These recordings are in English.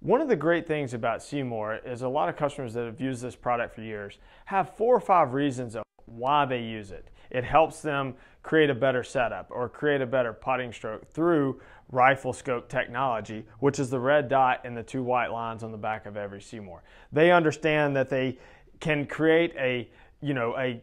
One of the great things about SeeMore is a lot of customers that have used this product for years have 4 or 5 reasons of why they use it. It helps them create a better setup or create a better putting stroke through RifleScope technology, which is the red dot and the 2 white lines on the back of every SeeMore. They understand that they can create a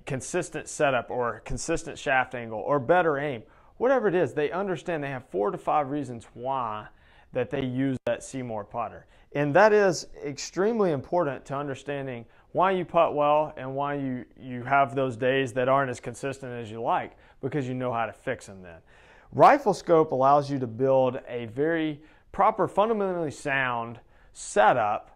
consistent setup or consistent shaft angle or better aim. Whatever it is, they understand they have 4 to 5 reasons why that they use that SeeMore putter. And that is extremely important to understanding why you putt well and why you have those days that aren't as consistent as you like, because you know how to fix them then. RifleScope allows you to build a very proper, fundamentally sound setup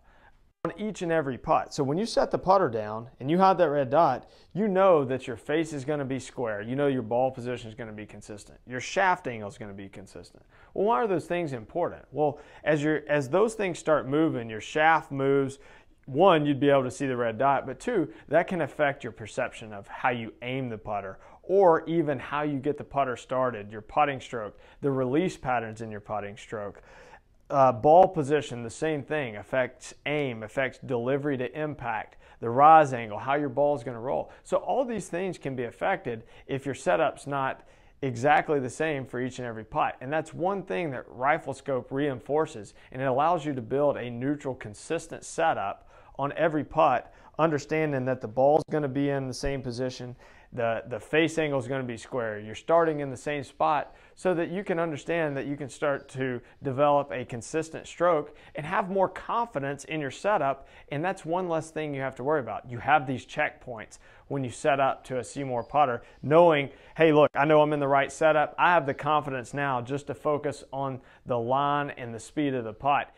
on each and every putt. So when you set the putter down and you have that red dot, you know that your face is going to be square. You know your ball position is going to be consistent. Your shaft angle is going to be consistent. Well, why are those things important? Well, as those things start moving, your shaft moves. 1, you'd be able to see the red dot, but 2, that can affect your perception of how you aim the putter or even how you get the putter started, your putting stroke, the release patterns in your putting stroke. Ball position, the same thing, affects aim, affects delivery to impact, the rise angle, how your ball is going to roll. So all these things can be affected if your setup's not exactly the same for each and every putt. And that's one thing that RifleScope reinforces, and it allows you to build a neutral, consistent setup on every putt, understanding that the ball's going to be in the same position, the face angle is going to be square, you're starting in the same spot, so that you can understand that you can start to develop a consistent stroke and have more confidence in your setup, and that's one less thing you have to worry about. You have these checkpoints when you set up to a SeeMore putter, knowing, hey look, I know I'm in the right setup, I have the confidence now just to focus on the line and the speed of the putt.